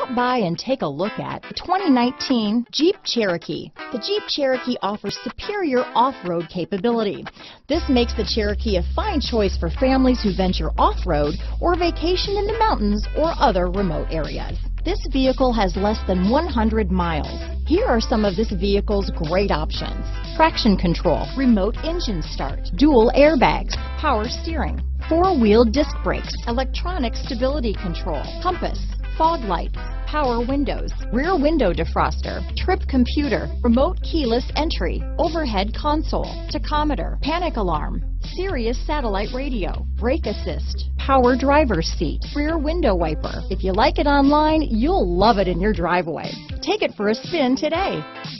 Stop by and take a look at the 2019 Jeep Cherokee. The Jeep Cherokee offers superior off-road capability. This makes the Cherokee a fine choice for families who venture off-road or vacation in the mountains or other remote areas. This vehicle has less than 100 miles. Here are some of this vehicle's great options: traction control, remote engine start, dual airbags, power steering, four-wheel disc brakes, electronic stability control, compass, fog lights, power windows, rear window defroster, trip computer, remote keyless entry, overhead console, tachometer, panic alarm, Sirius satellite radio, brake assist, power driver's seat, rear window wiper. If you like it online, you'll love it in your driveway. Take it for a spin today.